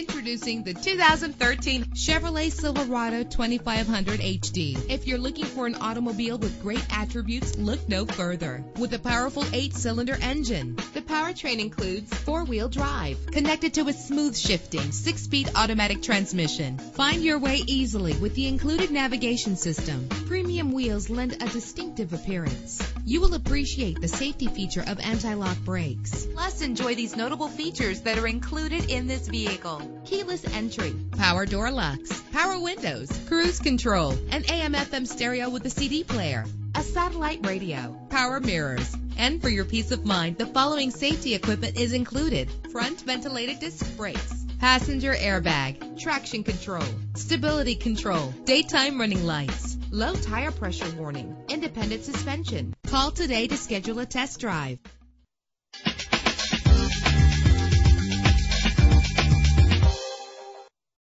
Introducing the 2013 Chevrolet Silverado 2500HD. If you're looking for an automobile with great attributes, look no further. With a powerful 8-cylinder engine, the powertrain includes 4-wheel drive, connected to a smooth shifting 6-speed automatic transmission. Find your way easily with the included navigation system. Premium wheels lend a distinctive appearance. You will appreciate the safety feature of anti-lock brakes. Plus, enjoy these notable features that are included in this vehicle: keyless entry, power door locks, power windows, cruise control, an AM/FM stereo with a CD player, a satellite radio, power mirrors. And for your peace of mind, the following safety equipment is included: front ventilated disc brakes, passenger airbag, traction control, stability control, daytime running lights, low tire pressure warning, independent suspension. Call today to schedule a test drive.